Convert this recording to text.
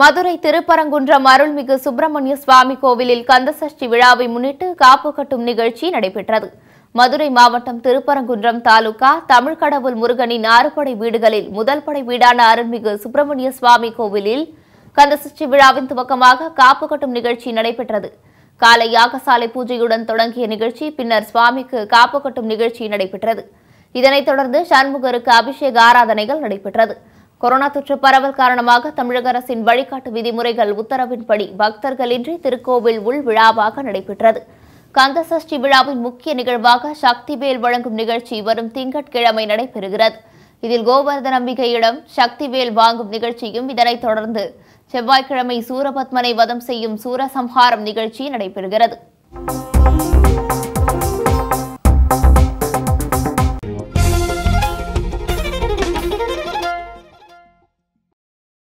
மதுரை திருப்பரங்குன்றம் அருள்மிகு சுப்பிரமணியசுவாமி கோவிலில் கந்தசஷ்டி விழாவை முன்னிட்டு காப்பு கட்டும் நிகழ்ச்சி நடைபெற்றது. மதுரை மாவட்டம் திருப்பரங்குன்றம் தாலுகா தமிழ்கடவுள் முருகனின் 6 படை வீடுகளில் முதல் படை வீடான அருள்மிகு சுப்பிரமணியசுவாமி கோவிலில் கந்தசஷ்டி விழாவின் துவக்கமாக காப்பு கட்டும் நிகழ்ச்சி நடைபெற்றது. காலை யாகசாலை பூஜையுடன் தொடங்கிய நிகழ்ச்சி பின்னர் சுவாமிக்கு காப்பு கட்டும் நிகழ்ச்சி நடைபெற்றது. இதனைத் தொடர்ந்து சண்முகருக்கு அபிஷேக ஆராதனைகள் நடைபெற்றது. கொரோனா தொற்று பரவல் காரணமாக தமிழக அரசின் வழிகாட்டு விதிமுறைகள் உத்தரவின்படி பக்தர்களின்றி திருக்கோவில் உள் விழாவாக நடைபெற்றது. கந்தசஷ்டி விழாவின் முக்கிய நிகழ்வாக சக்தி வேல் வழங்கும் நிகழ்ச்சி வரும் திங்கட்கிழமை நடைபெறுகிறது. இதில் கோவர்தன நம்பிக்கையிடம் சக்தி வேல் வாங்கும் நிகழ்ச்சியும் இதனைத் தொடர்ந்து செவ்வாய்க்கிழமை சூரபத்மனை வதம் செய்யும் சூரசம்ஹாரம் நிகழ்ச்சி நடைபெறுகிறது.